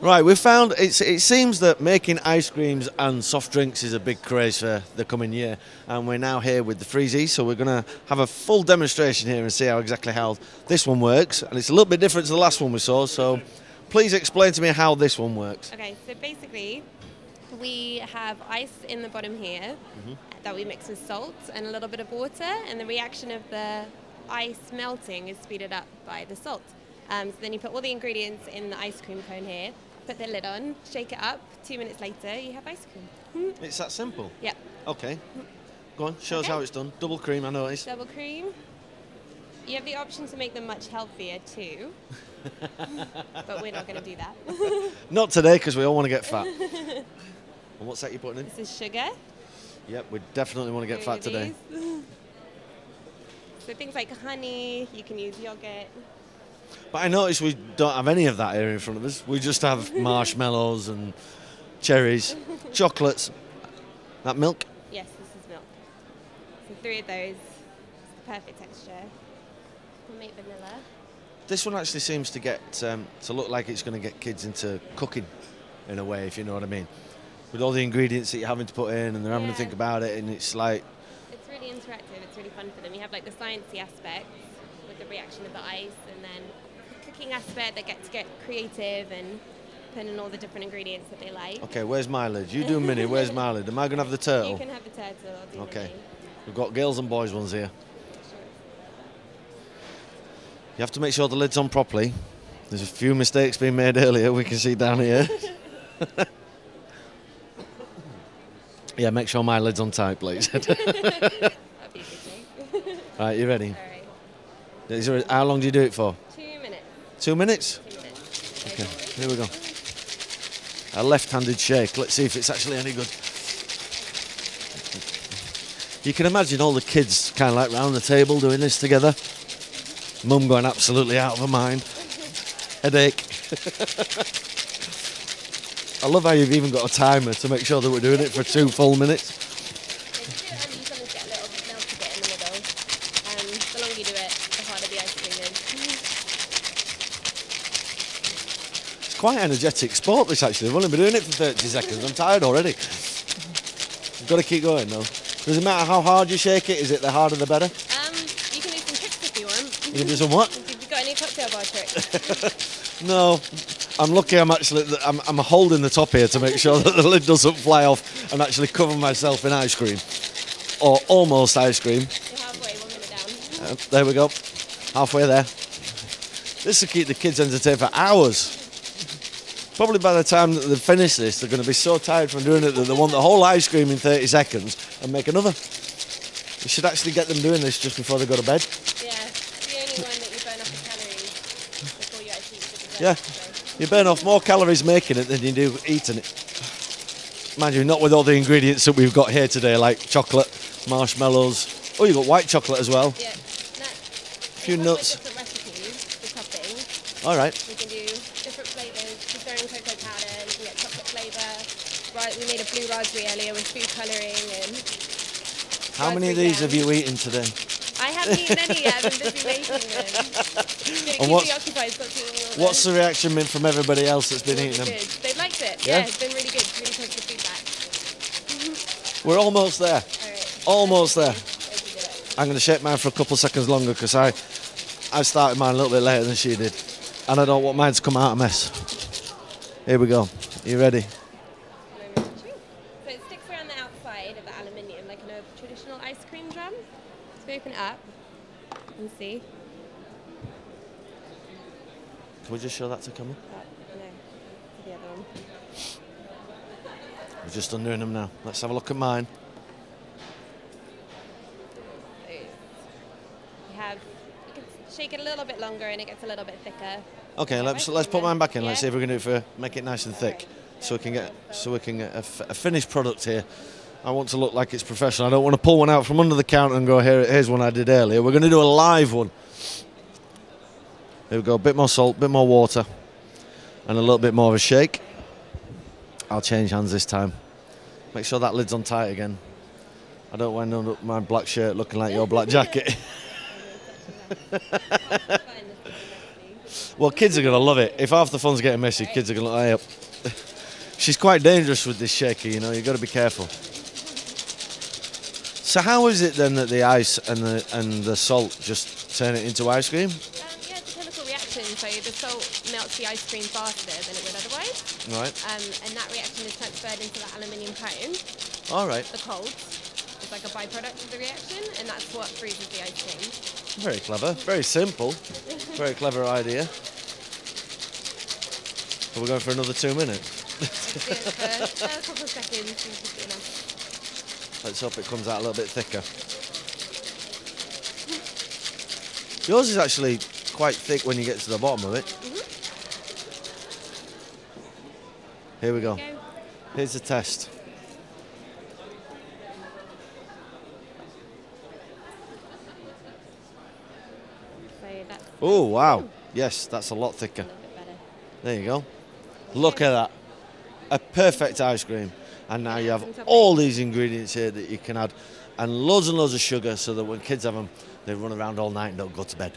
Right, we found it seems that making ice creams and soft drinks is a big craze for the coming year, and we're now here with the Freezeez, so we're going to have a full demonstration here and see exactly how this one works. And it's a little bit different to the last one we saw, so please explain to me how this one works. Okay, so basically we have ice in the bottom here that we mix with salt and a little bit of water, and the reaction of the ice melting is speeded up by the salt. So then you put all the ingredients in the ice cream cone here, put the lid on, shake it up, 2 minutes later you have ice cream. It's that simple? Yep. Okay. Go on, show us how it's done. Double cream, I noticed. Double cream. You have the option to make them much healthier too, but we're not going to do that. Not today, because we all want to get fat. And what's that you're putting in? This is sugar. Yep, we definitely want to get fat today. So things like honey, you can use yogurt. But I noticed we don't have any of that here in front of us. We just have marshmallows and cherries, chocolates. That milk? Yes, this is milk. So 3 of those, it's the perfect texture. We'll make vanilla. This one actually seems to get to look like it's going to get kids into cooking, in a way, if you know what I mean. With all the ingredients that you're having to put in, and they're having to think about it, and it's like... It's really interactive. It's really fun for them. You have like the sciencey aspect with the reaction of the ice, and then aspect, they get to get creative and put in all the different ingredients that they like. Okay, where's my lid? You do Minnie, where's my lid? Am I going to have the turtle? You can have the turtle. I'll do Minnie. We've got girls and boys ones here. Sure. You have to make sure the lid's on properly. There's a few mistakes being made earlier, we can see down here. Yeah, make sure my lid's on tight, please. That'd be a good joke. Right, you ready? All right. How long do you do it for? 2 minutes? 2 minutes. Okay, here we go. A left-handed shake. Let's see if it's actually any good. You can imagine all the kids kind of like round the table doing this together. Mum going absolutely out of her mind. Headache. I love how you've even got a timer to make sure that we're doing it for 2 full minutes. Yeah, you just want to get a little melt a bit in the middle. The longer you do it, the harder the ice cream is. Quite energetic sport, this actually. I've only been doing it for 30 seconds. I'm tired already. You've got to keep going though. Does it matter how hard you shake it? Is it the harder the better? You can do some tricks if you want. You can do some what? Have you got any cocktail bar tricks? No. I'm lucky. I'm holding the top here to make sure that the lid doesn't fly off and actually cover myself in ice cream, or almost ice cream. You're halfway, 1 minute down. There we go. Halfway there. This will keep the kids entertained for hours. Probably by the time that they finish this, they're going to be so tired from doing it that they want the whole ice cream in 30 seconds and make another. We should actually get them doing this just before they go to bed. Yeah, it's the only one that you burn off the calories before you actually eat the dessert. Yeah, so you burn off more calories making it than you do eating it. Mind you, not with all the ingredients that we've got here today, like chocolate, marshmallows. Oh, you've got white chocolate as well. Yeah, nuts. A few nuts. Different recipes for topping. All right. We can do different flavours. Cocoa powder, you can get chocolate flavour. Right, we made a blue raspberry earlier with food colouring and... How many of these have you eaten today? I haven't eaten any yet, I've been busy making them. And what's the reaction been from everybody else that's been eating them? They've liked it, yeah, it's been really good, really positive feedback. We're almost there, almost there. I'm going to shake mine for a couple of seconds longer because I started mine a little bit later than she did, and I don't want mine to come out a mess. Here we go. Are you ready? So it sticks around the outside of the aluminium, like in a traditional ice cream drum. So we open it up and see. Can we just show that to camera? No, to the other one. We're just undoing them now. Let's have a look at mine. So you can shake it a little bit longer and it gets a little bit thicker. Okay, let's put mine back in. Let's see if we can do it for make it nice and thick, so we can get a finished product here. I want to look like it's professional. I don't want to pull one out from under the counter and go, here's one I did earlier. We're going to do a live one. Here we go. A bit more salt, a bit more water, and a little bit more of a shake. I'll change hands this time. Make sure that lid's on tight again. I don't want to end up my black shirt looking like your black jacket. Well, kids are going to love it. If half the fun's getting messy, kids are going to lie up. She's quite dangerous with this shaker, you know. You've got to be careful. So how is it then that the ice and the salt just turn it into ice cream? Yeah, it's a chemical reaction. So the salt melts the ice cream faster than it would otherwise. Right. And that reaction is transferred into the aluminium cone. All right. The cold. It's like a byproduct of the reaction, and that's what freezes the ice cream. Very clever. Very simple. Very clever idea. Are we going for another 2 minutes? For a couple of seconds. Let's hope it comes out a little bit thicker. Yours is actually quite thick when you get to the bottom of it. Mm-hmm. Here we go. Here's the test. Oh wow, yes, that's a lot thicker. There you go. Look at that. A perfect ice cream. And now you have all these ingredients here that you can add, and loads of sugar, so that when kids have them, they run around all night and don't go to bed.